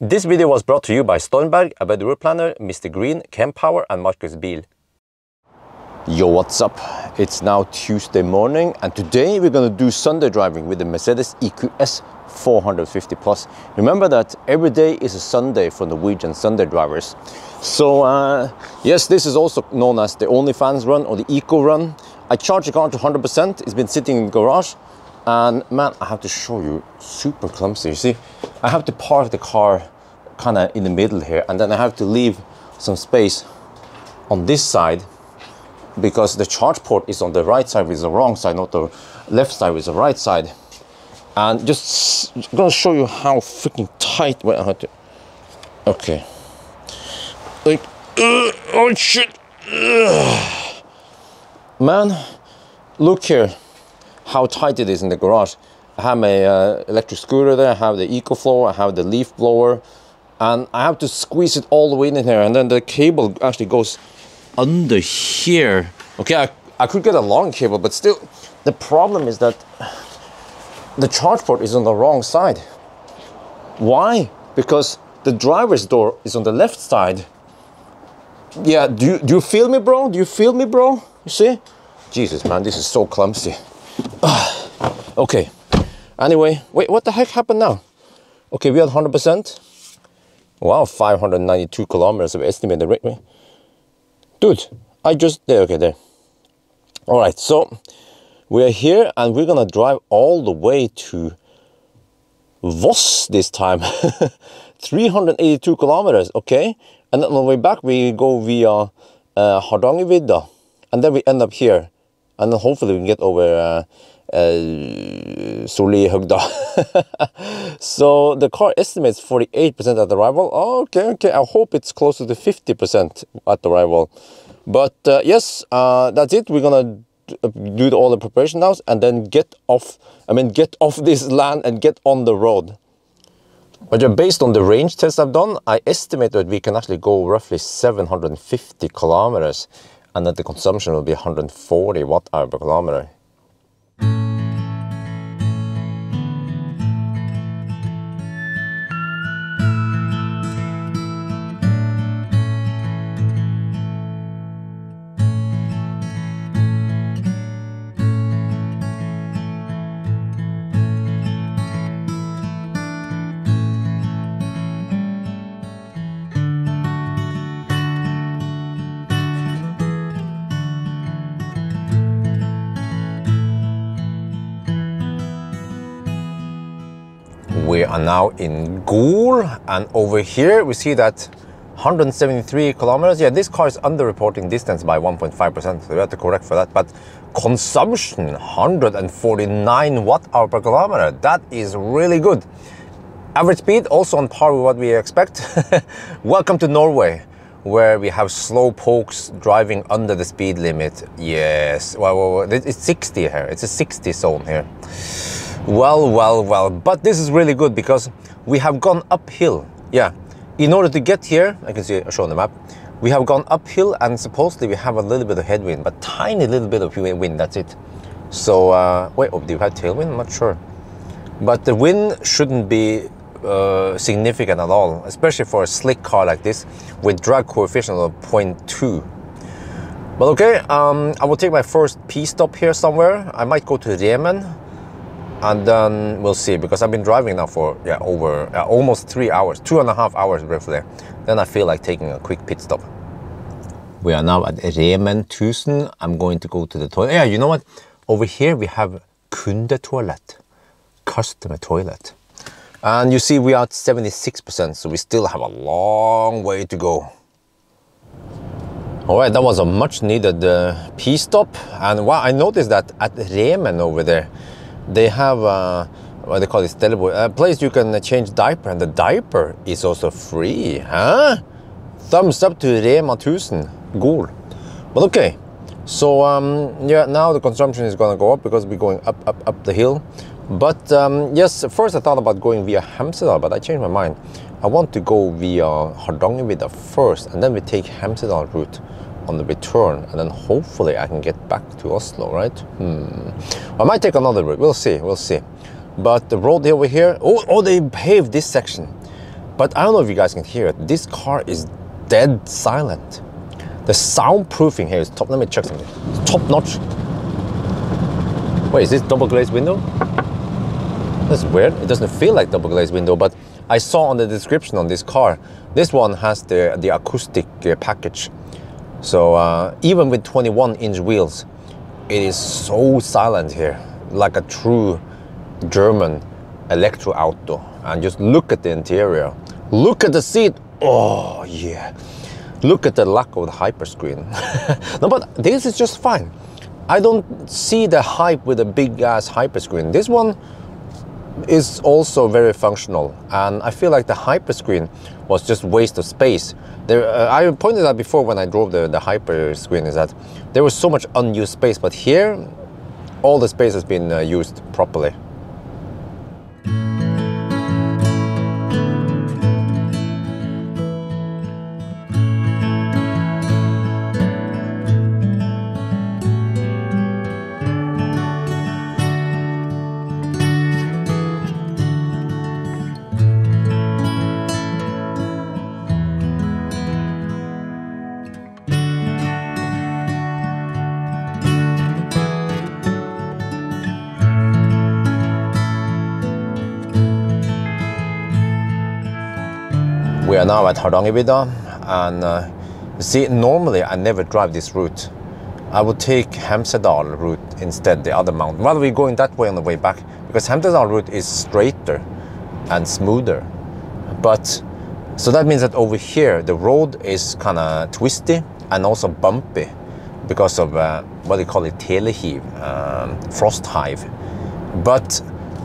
This video was brought to you by Stormberg, Abed Ruhr Planner, Mr. Green, Chem Power, and Marcus Biel. Yo, what's up? It's now Tuesday morning, and today we're going to do Sunday driving with the Mercedes EQS 450+. Remember that every day is a Sunday for Norwegian Sunday drivers. So yes, this is also known as the OnlyFans run or the Eco run. I charged the car to 100%. It's been sitting in the garage. And man, I have to show you, super clumsy. You see, I have to park the car kind of in the middle here, and then I have to leave some space on this side because the charge port is on the right side with the wrong side, not the left side with the right side. And just gonna show you how freaking tight. Wait, I have to. Okay. Like, oh shit, man, look here. How tight it is in the garage. I have my electric scooter there, I have the EcoFlow, I have the leaf blower, and I have to squeeze it all the way in here, and then the cable actually goes under here. Okay, I could get a long cable, but still, the problem is that the charge port is on the wrong side. Why? Because the driver's door is on the left side. Yeah, do you feel me, bro? Do you feel me, bro? You see? Jesus, man, this is so clumsy. Okay, anyway, wait, what the heck happened now? Okay, we had 100%. Wow, 592 kilometers of estimated rate. Dude, I just, there, okay, there. All right, so we're here and we're gonna drive all the way to Voss this time. 382 kilometers, okay. And then on the way back, we go via Hardangervidda, and then we end up here. And then hopefully we can get over Sulihøgda. So the car estimates 48% at arrival. Okay, okay. I hope it's closer to 50% at arrival. But yes, that's it. We're gonna do all the preparation now and then get off. I mean, get off this land and get on the road. But based on the range test I've done, I estimate that we can actually go roughly 750 kilometers. And that the consumption will be 140 watt-hour per kilometer. We are now in Gol, and over here we see that 173 kilometers. Yeah, this car is underreporting distance by 1.5%, so we have to correct for that. But consumption 149 watt-hour per kilometer. That is really good. Average speed also on par with what we expect. Welcome to Norway, where we have slow pokes driving under the speed limit. Yes, well, it's 60 here. It's a 60 zone here. Well, well, well, but this is really good because we have gone uphill. Yeah, in order to get here, I can see, I show on the map, we have gone uphill and supposedly we have a little bit of headwind, but tiny little bit of wind, that's it. So, wait, oh, do you have tailwind? I'm not sure. But the wind shouldn't be significant at all, especially for a slick car like this with drag coefficient of 0.2. But okay, I will take my first P stop here somewhere. I might go to Remen. And then we'll see, because I've been driving now for over almost 3 hours, 2.5 hours briefly. Then I feel like taking a quick pit stop. We are now at Rema 1000. I'm going to go to the toilet. Yeah, you know what? Over here we have kundetoilet, customer toilet. And you see we are at 76%, so we still have a long way to go. All right, that was a much needed pee stop. And wow, I noticed that at Rema over there, they have what they call this a place you can change diaper, and the diaper is also free, huh? Thumbs up to Rema 1000, Gol. But okay, so yeah, now the consumption is gonna go up because we're going up the hill. But yes, first I thought about going via Hemsedal, but I changed my mind. I want to go via Hardangervidda first, and then we take Hemsedal route on the return, and then hopefully I can get back to Oslo, right? I might take another route, we'll see, we'll see. But the road over here, oh, they paved this section. But I don't know if you guys can hear it. This car is dead silent. The soundproofing here is top. Let me check something. It's top notch. Wait, is this double glazed window? That's weird. It doesn't feel like double glazed window, but I saw on the description on this car, this one has the acoustic package. So even with 21-inch wheels, it is so silent here, like a true German electro auto. And just look at the interior. Look at the seat. Oh yeah. Look at the lack of the hyperscreen. No, but this is just fine. I don't see the hype with a big ass hyperscreen. This one is also very functional, and I feel like the hyperscreen was just waste of space. There, I pointed out before when I drove the hyperscreen is that there was so much unused space, but here all the space has been used properly. We are now at Hardangervidda, and see, normally I never drive this route. I would take Hemsedal route instead, the other mountain. Rather, we're going that way on the way back, because Hemsedal route is straighter and smoother. But, so that means that over here, the road is kind of twisty and also bumpy because of, what they call it, telehive, frost hive. But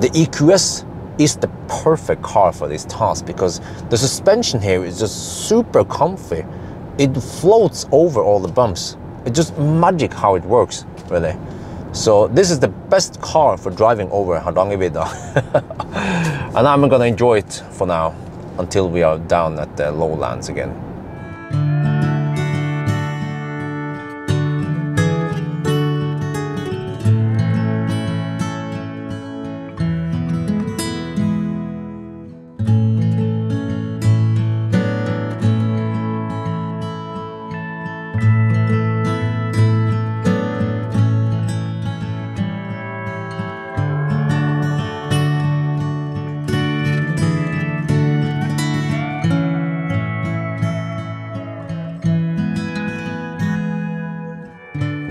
the EQS is the perfect car for this task because the suspension here is just super comfy. It floats over all the bumps. It's just magic how it works, really. So this is the best car for driving over Hardangervidda. And I'm gonna enjoy it for now until we are down at the lowlands again.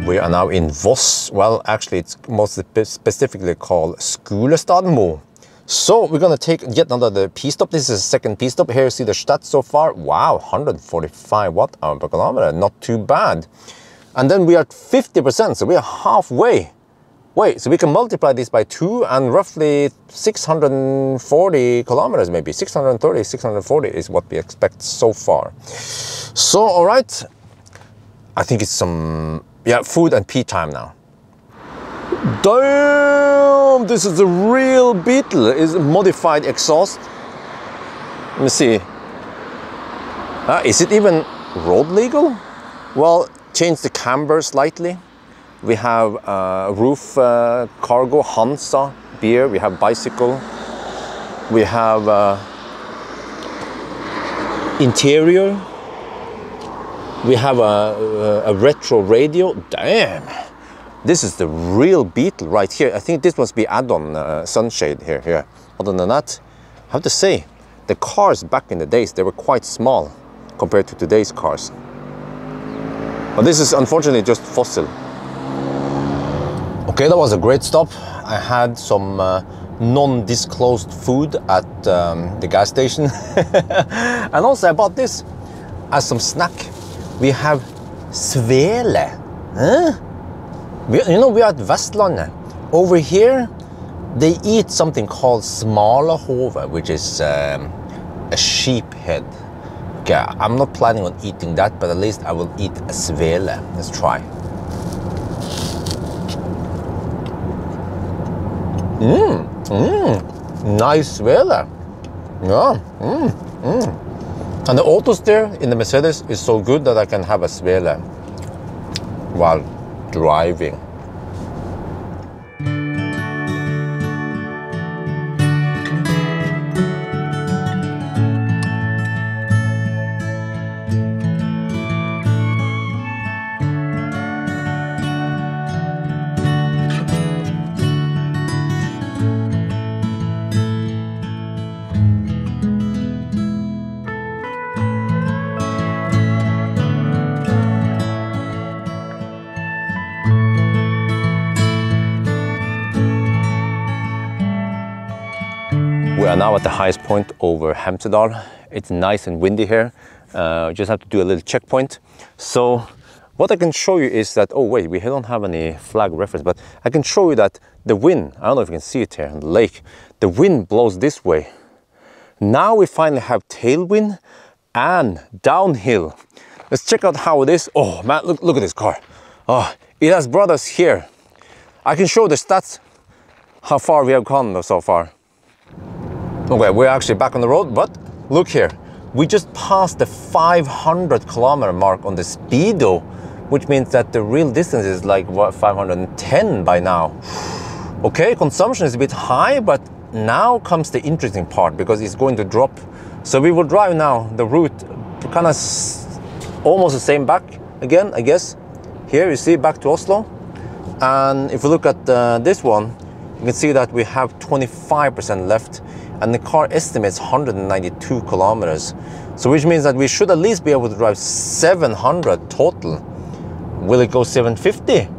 We are now in Voss. Well, actually, it's most specifically called Skulestadenmo. So we're gonna take yet another P-stop. This is the second P-stop. Here you see the Stadt so far. Wow, 145 watt-hour per kilometer, not too bad. And then we are at 50%, so we are halfway. Wait, so we can multiply this by 2 and roughly 640 kilometers maybe. 630, 640 is what we expect so far. So, all right, I think it's some... yeah, food and pee time now. Damn, this is the real Beetle. It's a modified exhaust. Let me see. Is it even road legal? Well, change the camber slightly. We have roof cargo, Hansa beer. We have bicycle. We have interior. We have a retro radio. Damn, this is the real Beetle right here. I think this must be add-on sunshade here. Other than that, I have to say, the cars back in the days, they were quite small compared to today's cars. But this is unfortunately just fossil. Okay, that was a great stop. I had some non-disclosed food at the gas station. And also I bought this as some snack. We have svele. Huh? We are at Vestlandet. Over here, they eat something called smalahove, which is a sheep head. Okay, I'm not planning on eating that, but at least I will eat a svele. Let's try. Nice svele. Yeah. And the auto steer in the Mercedes is so good that I can have a svele while driving. are now at the highest point over Hemsedal. It's nice and windy here. Just have to do a little checkpoint. So what I can show you is that, oh wait, we don't have any flag reference, but I can show you that the wind, I don't know if you can see it here on the lake, the wind blows this way. Now we finally have tailwind and downhill. Let's check out how it is. Oh man, look at this car. Oh, it has brought us here. I can show the stats, how far we have gone so far. Okay, we're actually back on the road, but look here. We just passed the 500-kilometer mark on the speedo, which means that the real distance is like, what, 510 by now. Okay, consumption is a bit high, but now comes the interesting part because it's going to drop. So we will drive now the route kind of almost the same back again, I guess. Here you see back to Oslo. And if we look at this one, you can see that we have 25% left. And the car estimates 192 kilometers. So which means that we should at least be able to drive 700 total. Will it go 750?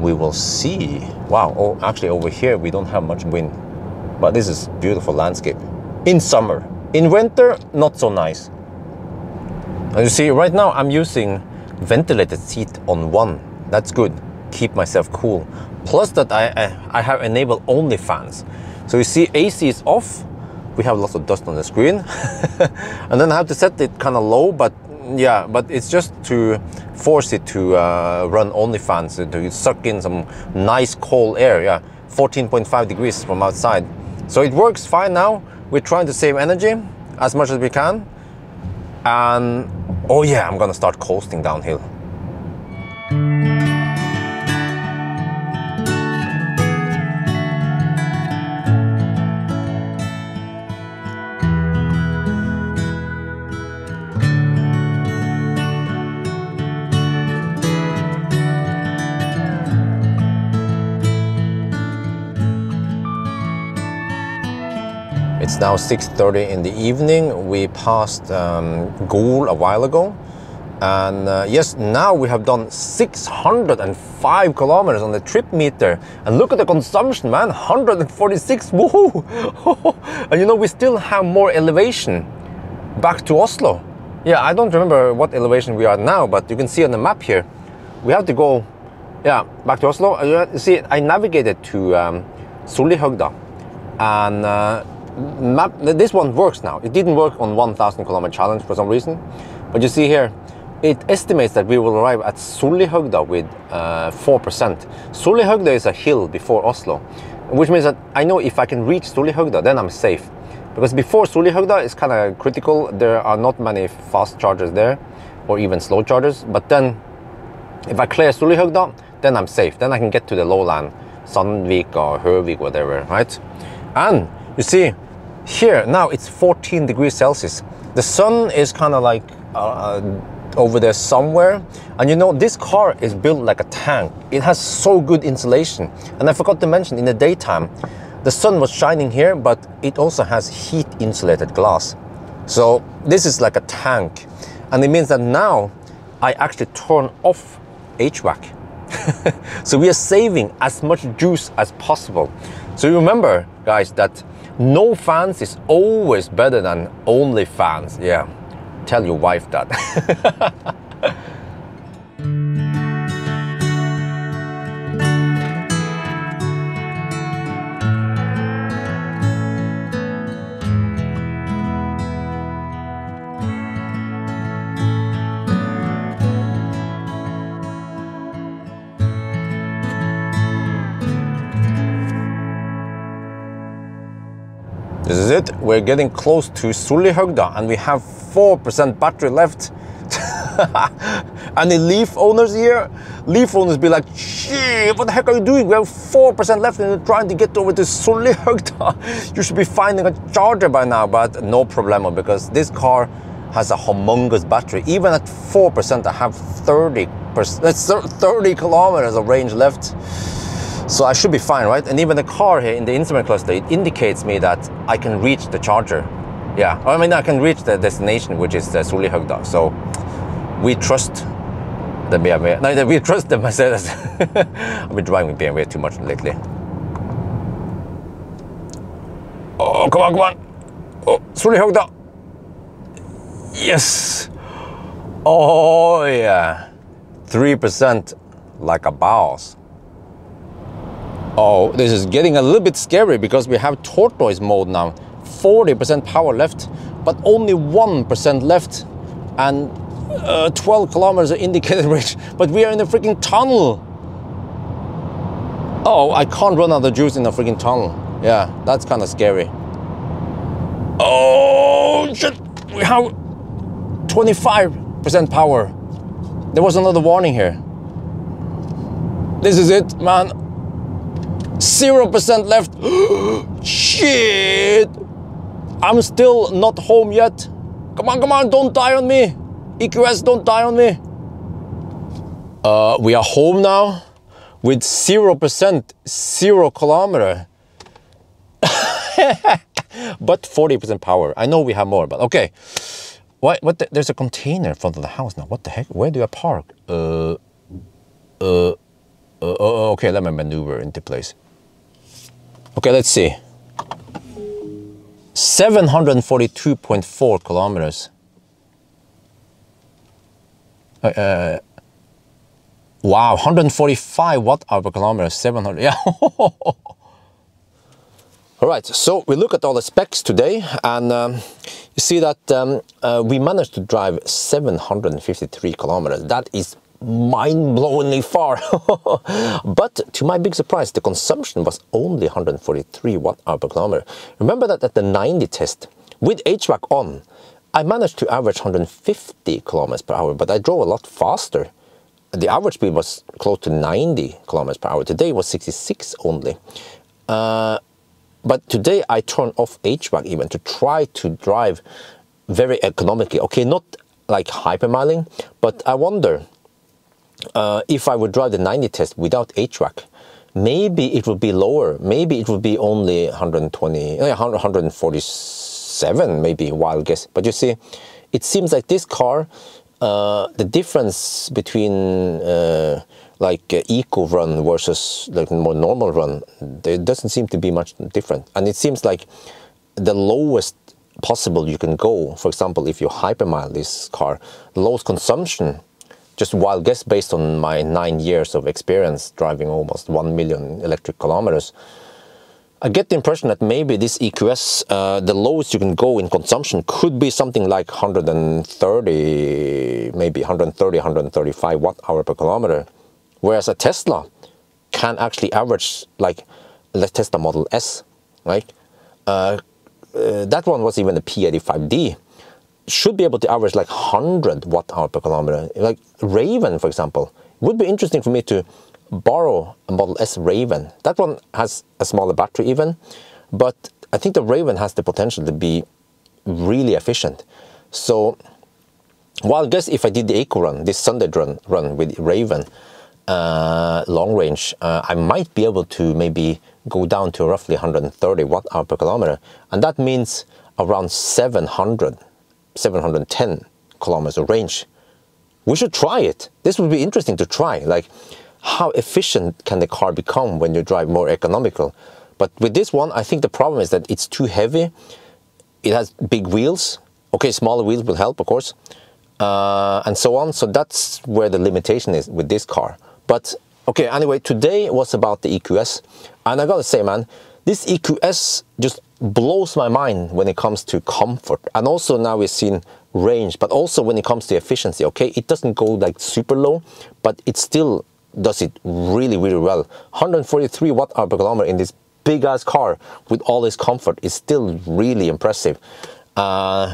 We will see. Wow, oh, actually over here we don't have much wind. But this is beautiful landscape. In summer. In winter, not so nice. And you see, right now I'm using ventilated seat on one. That's good. Keep myself cool. Plus that I have enabled OnlyFans. So you see AC is off, we have lots of dust on the screen. And then I have to set it kind of low, but yeah, but it's just to force it to run OnlyFans, to suck in some nice cold air, yeah, 14.5 degrees from outside. So it works fine now. We're trying to save energy as much as we can. And oh yeah, I'm gonna start coasting downhill. It's now 6:30 in the evening. We passed Gol a while ago. And yes, now we have done 605 kilometers on the trip meter. And look at the consumption, man, 146, woohoo! And you know, we still have more elevation back to Oslo. Yeah, I don't remember what elevation we are now, but you can see on the map here, we have to go, yeah, back to Oslo. You see, I navigated to Sulihøgda and map, this one works now. It didn't work on 1,000-kilometer challenge for some reason, but you see here, it estimates that we will arrive at Sulihøgda with 4%. Sulihøgda is a hill before Oslo, which means that I know if I can reach Sulihøgda, then I'm safe. Because before Sulihøgda is kind of critical. There are not many fast chargers there, or even slow chargers. But then, if I clear Sulihøgda, then I'm safe. Then I can get to the lowland, Sandvik or Hørvik, whatever, right? And you see, here now it's 14 degrees Celsius. The sun is kind of like over there somewhere. And you know, this car is built like a tank. It has so good insulation. And I forgot to mention, in the daytime, the sun was shining here, but it also has heat insulated glass. So this is like a tank. And it means that now I actually turn off HVAC. So we are saving as much juice as possible. So remember, guys, that no fans is always better than only fans. Yeah, tell your wife that. This is it. We're getting close to Sulihøgda and we have 4% battery left. Any Leaf owners here? Leaf owners be like, gee, what the heck are you doing? We have 4% left and you're trying to get over to Sulihøgda. You should be finding a charger by now, but no problemo, because this car has a humongous battery. Even at 4%, I have 30 kilometers of range left. So I should be fine, right? And even the car here in the instrument cluster, it indicates me that I can reach the charger. Yeah, I mean, I can reach the destination, which is the Sulihøgda. So we trust the BMW. No, we trust the Mercedes. I've been driving BMW too much lately. Oh, come on, come on. Oh, Sulihøgda. Yes. Oh, yeah. 3% like a boss. Oh, this is getting a little bit scary because we have tortoise mode now. 40% power left, but only 1% left. And 12 kilometers indicated range, but we are in a freaking tunnel. Oh, I can't run out of juice in a freaking tunnel. Yeah, that's kind of scary. Oh, shit. We have 25% power. There was another warning here. This is it, man. 0% left. Shit. I'm still not home yet. Come on, don't die on me. EQS, don't die on me. We are home now with 0%, 0 kilometer. But 40% power. I know we have more, but okay. Why, what the, there's a container in front of the house now. What the heck? Where do I park? Okay, let me maneuver into place. Okay, let's see. 742.4 kilometers. Wow, 145 watt-hour per kilometer, 700, yeah. All right, so we look at all the specs today, and you see that we managed to drive 753 kilometers. That is mind-blowingly far. But to my big surprise, the consumption was only 143 watt-hour per kilometer. Remember that at the 90 test, with HVAC on, I managed to average 150 kilometers per hour, but I drove a lot faster. The average speed was close to 90 kilometers per hour. Today it was 66 only. But today I turned off HVAC even to try to drive very economically. Okay, not like hypermiling, but I wonder if I would drive the 90 test without HVAC, maybe it would be lower. Maybe it would be only 147, maybe, wild guess. But you see, it seems like this car, the difference between eco run versus like more normal run, there doesn't seem to be much different. And it seems like the lowest possible you can go, for example, if you hypermile this car, the lowest consumption, just wild guess based on my 9 years of experience driving almost 1 million electric kilometers, I get the impression that maybe this EQS, the lowest you can go in consumption could be something like 130, maybe 130, 135 watt-hour per kilometer. Whereas a Tesla can actually average like the Tesla Model S, right? That one was even a P85D. Should be able to average like 100 watt-hour per kilometer. Like Raven, for example. It would be interesting for me to borrow a Model S Raven. That one has a smaller battery even, but I think the Raven has the potential to be really efficient. So, well, I guess if I did the Eco Run, this Sunday run with Raven, long range, I might be able to maybe go down to roughly 130 watt-hour per kilometer, and that means around 700, 710 kilometers of range. We should try it. This would be interesting to try. Like, how efficient can the car become when you drive more economical? But with this one, I think the problem is that it's too heavy. It has big wheels. Okay, smaller wheels will help, of course, and so on. So that's where the limitation is with this car. But okay, anyway, today was about the EQS, and I gotta say, man, this EQS just blows my mind when it comes to comfort, and also now we've seen range, but also when it comes to efficiency. Okay, it doesn't go like super low, but it's still does it really, really well. 143 watt-hour per kilometer in this big-ass car with all this comfort is still really impressive. I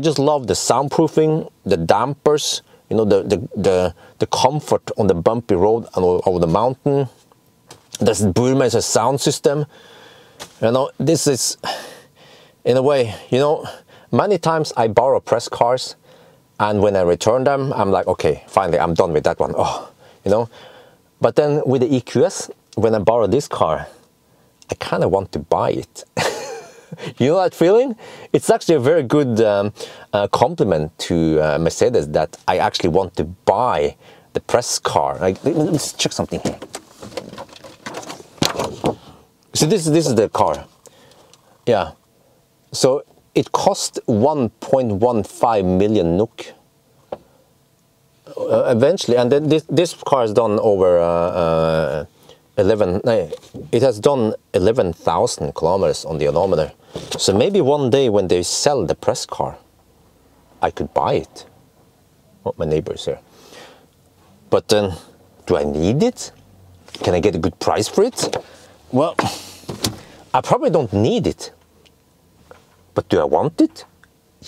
just love the soundproofing, the dampers, you know, the comfort on the bumpy road and over the mountain. This Burmester sound system, you know, this is, in a way, you know, many times I borrow press cars, and when I return them, I'm like, okay, finally, I'm done with that one. Oh, you know. But then with the EQS, when I borrow this car, I kind of want to buy it. You know that feeling? It's actually a very good compliment to Mercedes that I actually want to buy the press car. Like, let's check something here. So this is the car. Yeah, So it cost 1.15 million NOK eventually, and then this car has done over 11,000 kilometers on the odometer. So maybe one day when they sell the press car, I could buy it. Oh, my neighbor's here. But then, do I need it? Can I get a good price for it? Well, I probably don't need it. But do I want it?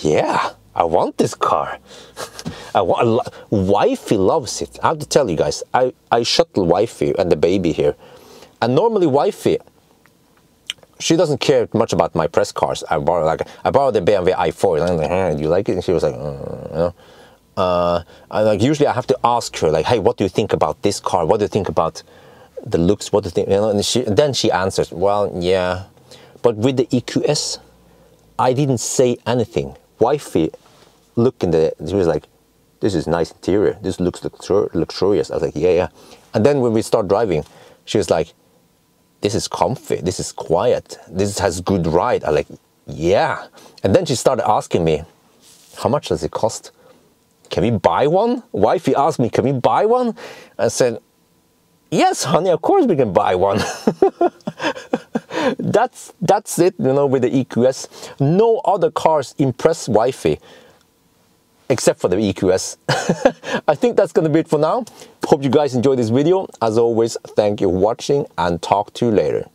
Yeah, I want this car. Wifey loves it. I have to tell you guys, I shuttle wifey and the baby here. And normally wifey, she doesn't care much about my press cars. I borrowed the BMW i4. And I'm like, hey, do you like it? And she was like, you know. And like usually I have to ask her, like, hey, what do you think about this car? What do you think about the looks? What do you think? You know, and then she answers, well, yeah. But with the EQS, I didn't say anything. Wifey looked in the, she was like, this is nice interior. This looks luxurious. I was like, yeah, yeah. And then when we start driving, she was like, this is comfy. This is quiet. This has good ride. I like, yeah. And then she started asking me, how much does it cost? Can we buy one? Wifey asked me, can we buy one? I said, yes, honey, of course we can buy one. That's it, you know, with the EQS. No other cars impress wifey, except for the EQS. I think that's gonna be it for now. Hope you guys enjoyed this video. As always, thank you for watching and talk to you later.